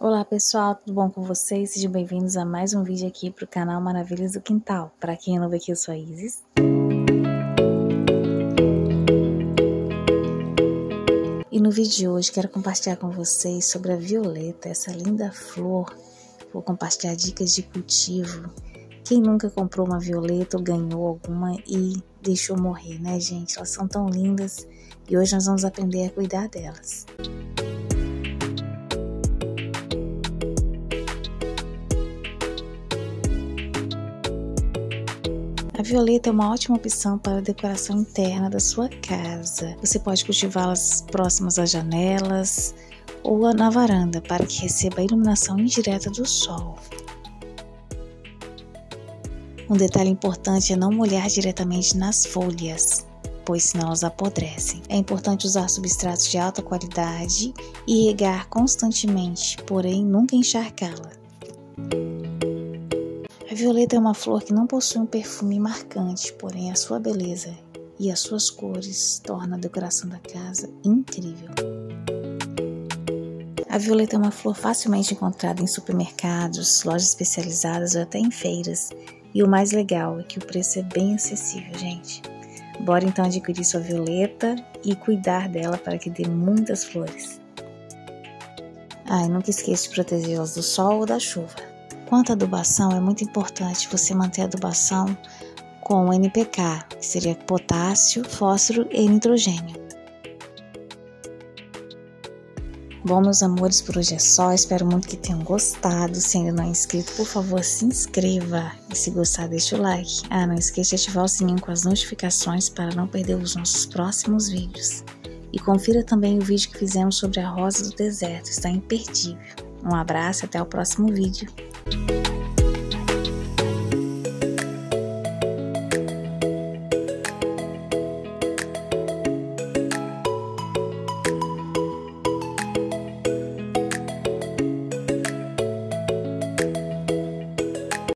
Olá pessoal, tudo bom com vocês? Sejam bem-vindos a mais um vídeo aqui para o canal Maravilhas do Quintal. Para quem é novo aqui, eu sou a Isis. E no vídeo de hoje quero compartilhar com vocês sobre a violeta, essa linda flor. Vou compartilhar dicas de cultivo. Quem nunca comprou uma violeta ou ganhou alguma e deixou morrer, né gente? Elas são tão lindas e hoje nós vamos aprender a cuidar delas. A violeta é uma ótima opção para a decoração interna da sua casa. Você pode cultivá-las próximas às janelas ou na varanda para que receba a iluminação indireta do sol. Um detalhe importante é não molhar diretamente nas folhas, pois senão elas apodrecem. É importante usar substratos de alta qualidade e regar constantemente, porém nunca encharcá-la. A violeta é uma flor que não possui um perfume marcante, porém a sua beleza e as suas cores tornam a decoração da casa incrível. A violeta é uma flor facilmente encontrada em supermercados, lojas especializadas ou até em feiras. E o mais legal é que o preço é bem acessível, gente. Bora então adquirir sua violeta e cuidar dela para que dê muitas flores. Ah, e nunca esqueça de protegê-las do sol ou da chuva. Quanto à adubação, é muito importante você manter a adubação com NPK, que seria potássio, fósforo e nitrogênio. Bom, meus amores, por hoje é só. Espero muito que tenham gostado. Se ainda não é inscrito, por favor, se inscreva. E se gostar, deixa o like. Ah, não esqueça de ativar o sininho com as notificações para não perder os nossos próximos vídeos. E confira também o vídeo que fizemos sobre a Rosa do Deserto. Está imperdível. Um abraço e até o próximo vídeo.